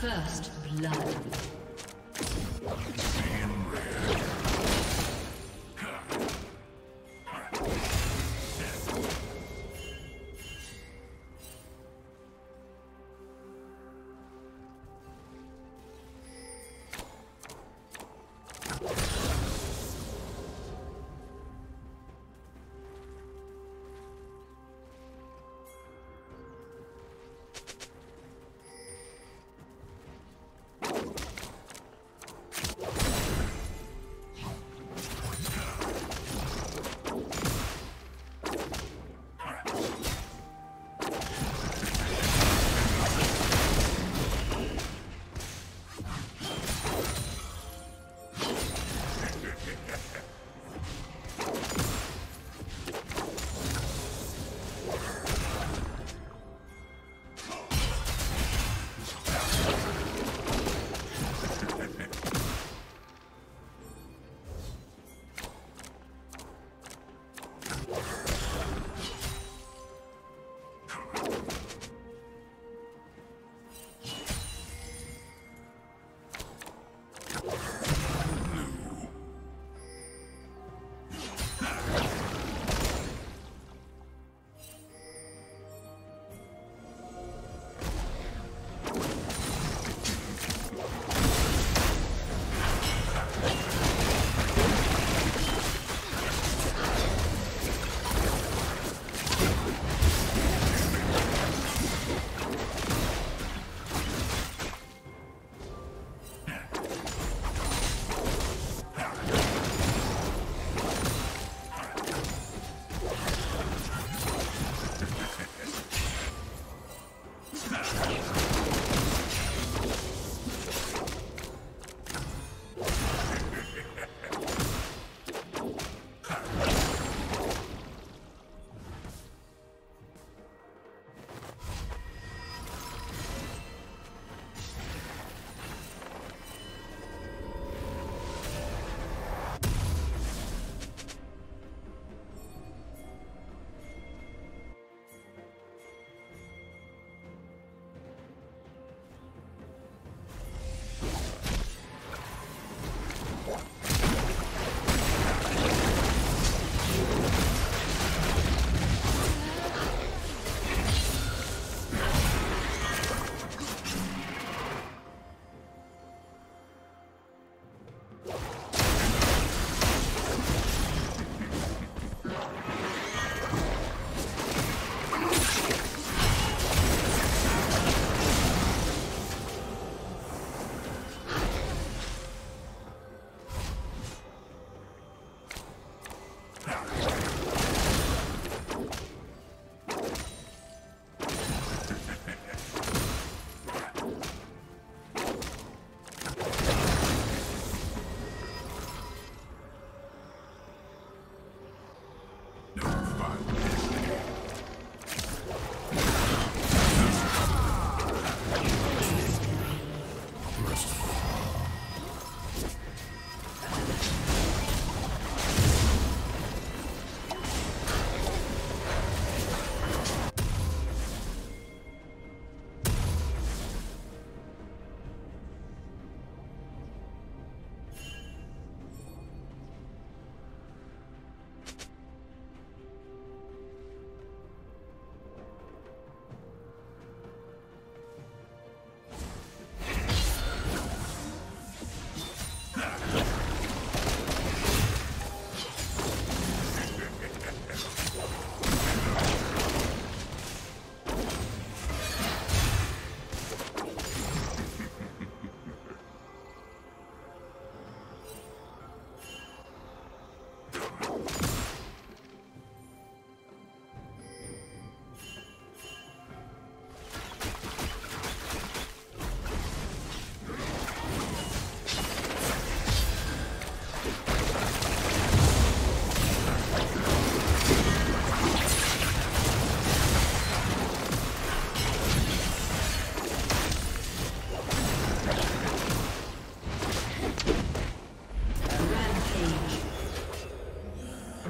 First blood.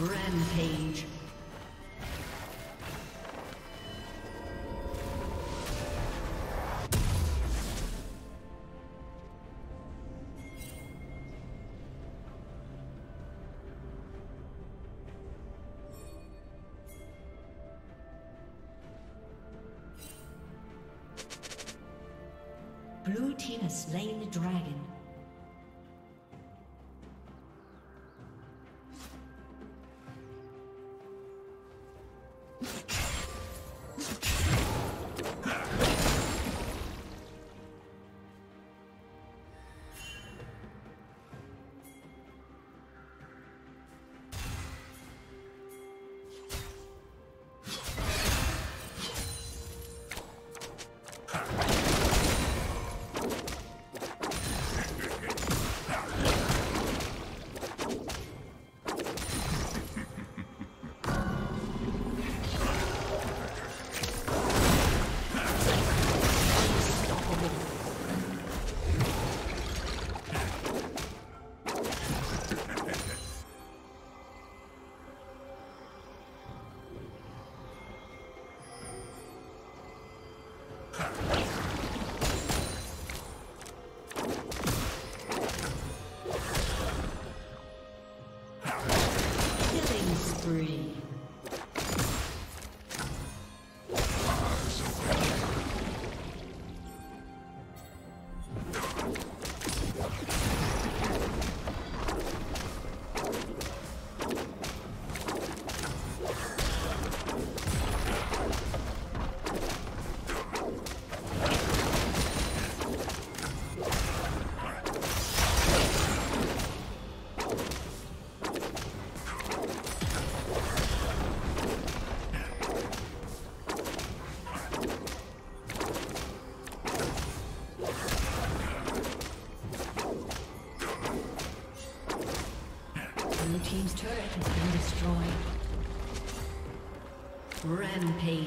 Rampage. Blue team has slain the dragon. Team's turret has been destroyed. Rampage.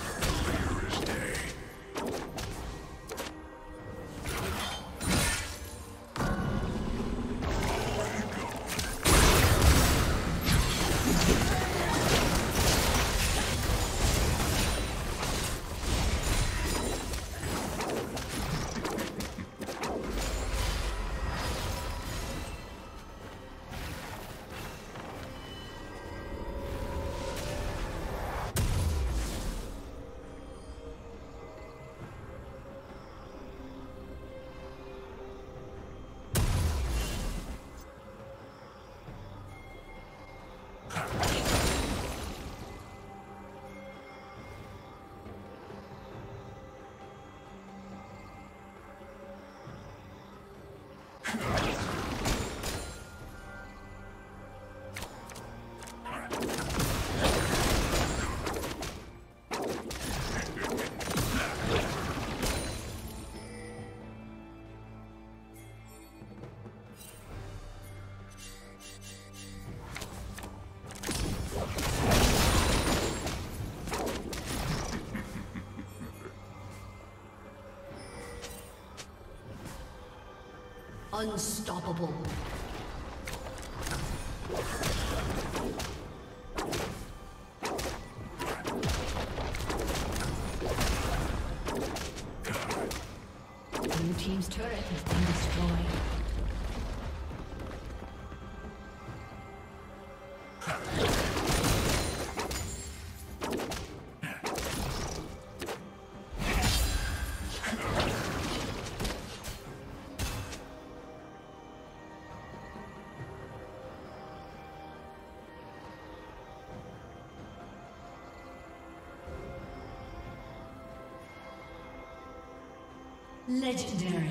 Clear as day. Unstoppable. Blue team's turret has been destroyed. Legendary.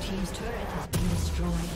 Team's turret has been destroyed.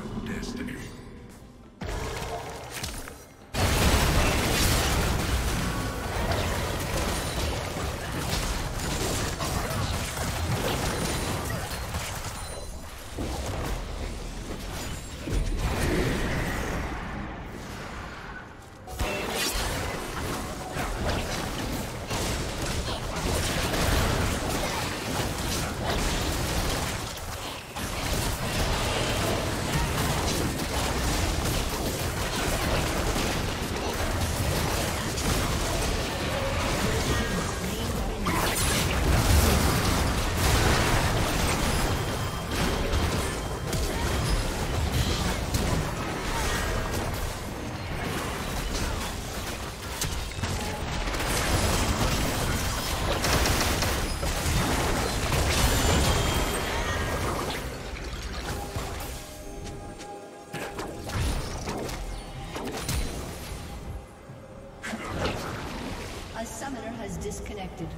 beyond destiny. A summoner has disconnected.